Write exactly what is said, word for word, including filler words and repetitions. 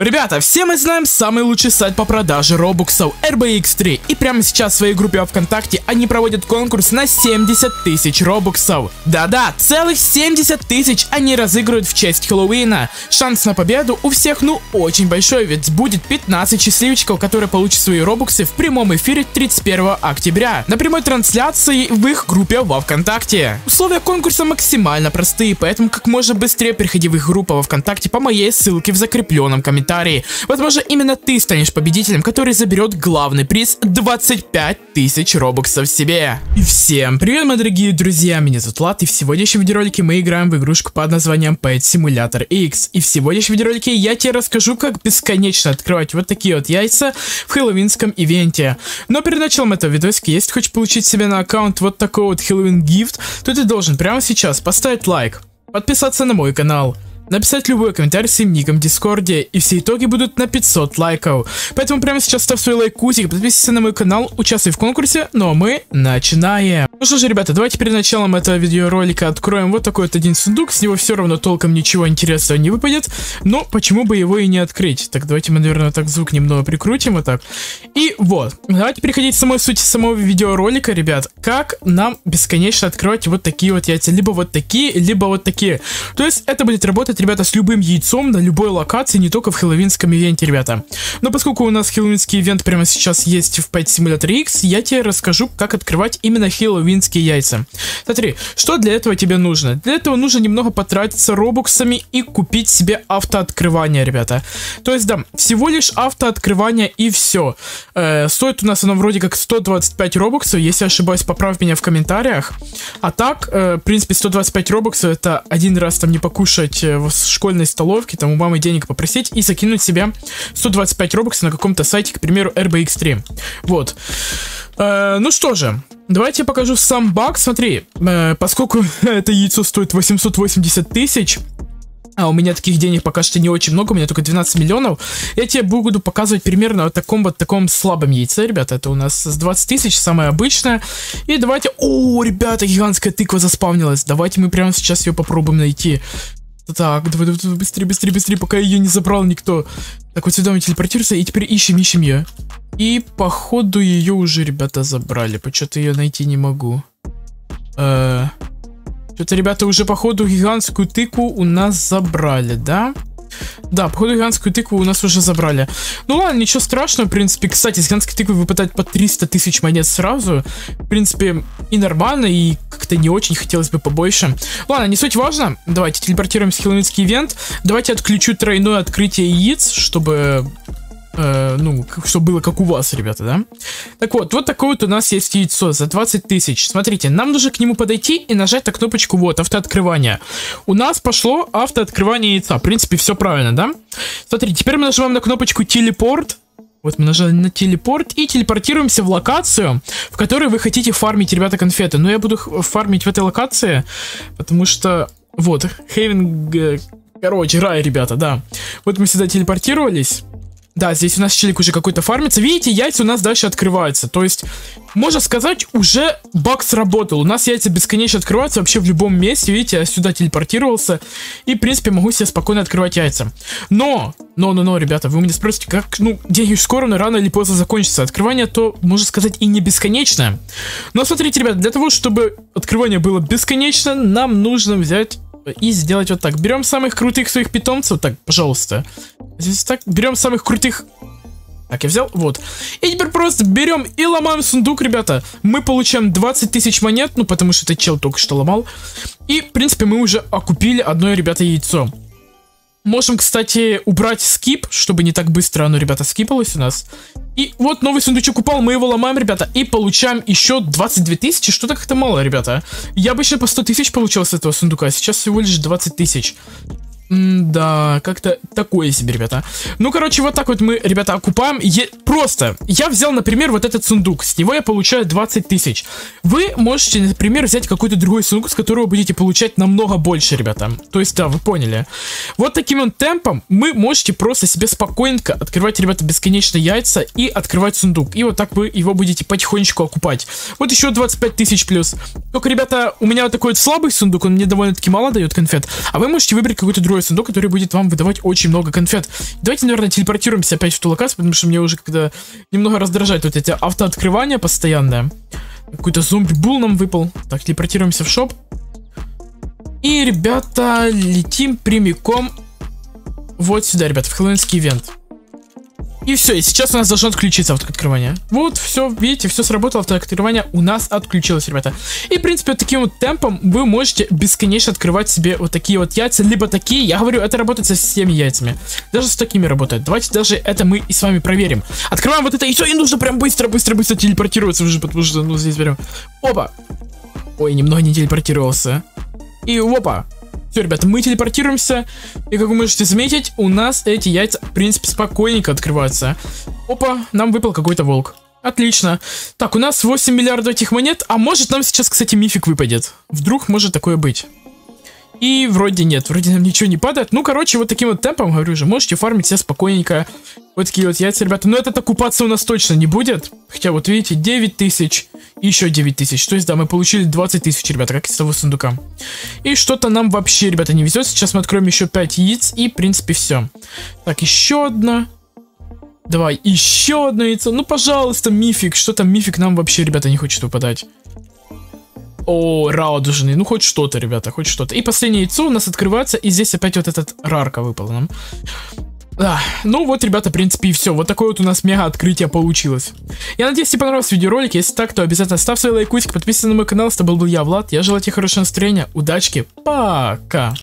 Ребята, все мы знаем самый лучший сайт по продаже робуксов эр би икс три, и прямо сейчас в своей группе ВКонтакте они проводят конкурс на семьдесят тысяч робуксов. Да-да, целых семьдесят тысяч они разыгрывают в честь Хэллоуина. Шанс на победу у всех ну очень большой, ведь будет пятнадцать счастливчиков, которые получат свои робуксы в прямом эфире тридцать первого октября, на прямой трансляции в их группе во ВКонтакте. Условия конкурса максимально простые, поэтому как можно быстрее переходи в их группу во ВКонтакте по моей ссылке в закрепленном комментарии. Возможно, именно ты станешь победителем, который заберет главный приз двадцать пять тысяч робоксов себе. И всем привет, мои дорогие друзья, меня зовут Влад, и в сегодняшнем видеоролике мы играем в игрушку под названием Pet Simulator X. И в сегодняшнем видеоролике я тебе расскажу, как бесконечно открывать вот такие вот яйца в хэллоуинском ивенте. Но перед началом этого видосика, если хочешь получить себе на аккаунт вот такой вот хэллоуин гифт, то ты должен прямо сейчас поставить лайк, подписаться на мой канал, написать любой комментарий с своим ником в Дискорде, и все итоги будут на пятьсот лайков. Поэтому прямо сейчас ставь свой лайкусик, подписывайся на мой канал, участвуй в конкурсе, ну а мы начинаем. Ну что же, ребята, давайте перед началом этого видеоролика откроем вот такой вот один сундук, с него все равно толком ничего интересного не выпадет, но почему бы его и не открыть. Так, давайте мы, наверное, так звук немного прикрутим, вот так. И вот, давайте переходить к самой сути самого видеоролика, ребят, как нам бесконечно открывать вот такие вот яйца, либо вот такие, либо вот такие. То есть это будет работать, ребята, с любым яйцом на любой локации, не только в хэллоуинском ивенте, ребята. Но поскольку у нас хэллоуинский ивент прямо сейчас есть в Pet Simulator X, я тебе расскажу, как открывать именно хэллоуинские яйца. Смотри, что для этого тебе нужно? Для этого нужно немного потратиться робуксами и купить себе автооткрывание, ребята. То есть, да, всего лишь автооткрывание и все. Э, стоит у нас оно вроде как сто двадцать пять робуксов, если ошибаюсь, поправь меня в комментариях. А так, э, в принципе, сто двадцать пять робуксов это один раз там не покушать в в школьной столовке, там у мамы денег попросить и закинуть себе сто двадцать пять робоксов на каком-то сайте, к примеру, эр би икс три. Вот. Э, ну что же, давайте я покажу сам баг. Смотри, э, поскольку это яйцо стоит восемьсот восемьдесят тысяч, а у меня таких денег пока что не очень много, у меня только двенадцать миллионов, я тебе буду показывать примерно вот таком вот таком слабом яйце, ребята. Это у нас с двадцать тысяч, самое обычное. И давайте... О, ребята, гигантская тыква заспавнилась. Давайте мы прямо сейчас ее попробуем найти. Так, давай, давай, быстрее, быстрее, быстрее, пока ее не забрал никто. Так, вот сюда мы телепортируемся, и теперь ищем, ищем ее. И, походу, ее уже, ребята, забрали. Почему-то ее найти не могу. Э-э- Что-то, ребята, уже, походу, гигантскую тыкву у нас забрали, да? Да, походу, гигантскую тыкву у нас уже забрали. Ну ладно, ничего страшного, в принципе. Кстати, с гигантской тыквы выпадать по триста тысяч монет сразу, в принципе, и нормально, и как-то не очень хотелось бы побольше. Ладно, не суть важно. Давайте телепортируемся в хэллоуинский ивент. Давайте отключу тройное открытие яиц, чтобы... Э, ну, что было как у вас, ребята, да? Так вот, вот такое вот у нас есть яйцо за двадцать тысяч. Смотрите, нам нужно к нему подойти и нажать на кнопочку вот, автооткрывание. У нас пошло автооткрывание яйца. В принципе, все правильно, да? Смотрите, теперь мы нажимаем на кнопочку телепорт. Вот мы нажали на телепорт и телепортируемся в локацию, в которой вы хотите фармить, ребята, конфеты. Но я буду фармить в этой локации, потому что... Вот, Хейвен... Короче, рай, ребята, да. Вот мы сюда телепортировались. Да, здесь у нас челик уже какой-то фармится. Видите, яйца у нас дальше открываются. То есть, можно сказать, уже баг сработал. У нас яйца бесконечно открываются вообще в любом месте. Видите, я сюда телепортировался. И, в принципе, могу себе спокойно открывать яйца. Но, но, но, но, ребята, вы меня спросите, как, ну, деньги скоро, но рано или поздно закончится. Открывание, то, можно сказать, и не бесконечное. Но, смотрите, ребята, для того, чтобы открывание было бесконечно, нам нужно взять... И сделать вот так. Берем самых крутых своих питомцев. Так, пожалуйста. Здесь так. Берем самых крутых. Так, я взял. Вот. И теперь просто берем и ломаем сундук, ребята. Мы получаем двадцать тысяч монет. Ну, потому что этот чел только что ломал. И, в принципе, мы уже окупили одно, ребята, яйцо. Можем, кстати, убрать скип, чтобы не так быстро оно, ребята, скипалось у нас. И вот новый сундучок упал, мы его ломаем, ребята, и получаем еще двадцать две тысячи, что-то как-то мало, ребята. Я обычно по сто тысяч получал с этого сундука, а сейчас всего лишь двадцать тысяч. Да, как-то такое себе, ребята. Ну, короче, вот так вот мы, ребята, окупаем. Е Просто я взял, например, вот этот сундук. С него я получаю двадцать тысяч. Вы можете, например, взять какой-то другой сундук, с которого будете получать намного больше, ребята. То есть, да, вы поняли. Вот таким вот темпом вы можете просто себе спокойненько открывать, ребята, бесконечно яйца и открывать сундук. И вот так вы его будете потихонечку окупать. Вот еще двадцать пять тысяч плюс. Только, ребята, у меня вот такой вот слабый сундук. Он мне довольно-таки мало дает конфет. А вы можете выбрать какой-то другой такой сундук, который будет вам выдавать очень много конфет. Давайте, наверное, телепортируемся опять в ту локацию, потому что мне уже когда немного раздражает вот эти автооткрывания постоянное. Какой-то зомби-бул нам выпал. Так, телепортируемся в шоп. И, ребята, летим прямиком вот сюда, ребят, в хэллоуинский ивент. И все, и сейчас у нас должно отключиться автооткрывание. Вот, все, видите, все сработало, автооткрывание у нас отключилось, ребята. И, в принципе, вот таким вот темпом вы можете бесконечно открывать себе вот такие вот яйца, либо такие, я говорю, это работает со всеми яйцами. Даже с такими работает. Давайте даже это мы и с вами проверим. Открываем вот это, и все, и нужно прям быстро-быстро-быстро телепортироваться уже, потому что, ну, здесь прям... Опа! Ой, немного не телепортировался. И опа! Все, ребята, мы телепортируемся, и как вы можете заметить, у нас эти яйца, в принципе, спокойненько открываются. Опа, нам выпал какой-то волк. Отлично. Так, у нас восемь миллиардов этих монет, а может нам сейчас, кстати, мифик выпадет. Вдруг может такое быть. И вроде нет, вроде нам ничего не падает. Ну, короче, вот таким вот темпом, говорю же, можете фармить себе спокойненько вот такие вот яйца, ребята. Но это-то купаться у нас точно не будет. Хотя, вот видите, девять тысяч, еще девять тысяч. То есть, да, мы получили двадцать тысяч, ребята, как из того сундука. И что-то нам вообще, ребята, не везет. Сейчас мы откроем еще пять яиц и, в принципе, все. Так, еще одна. Давай, еще одно яйцо. Ну, пожалуйста, мифик. Что там мифик нам вообще, ребята, не хочет выпадать. О, радужный. Ну, хоть что-то, ребята, хоть что-то. И последнее яйцо у нас открывается, и здесь опять вот этот рарка выпал нам. Да. Ну вот, ребята, в принципе, и все. Вот такое вот у нас мега-открытие получилось. Я надеюсь, тебе понравился видеоролик. Если так, то обязательно ставь свой лайкусик, подписывайся на мой канал. С тобой был я, Влад. Я желаю тебе хорошего настроения, удачки, пока!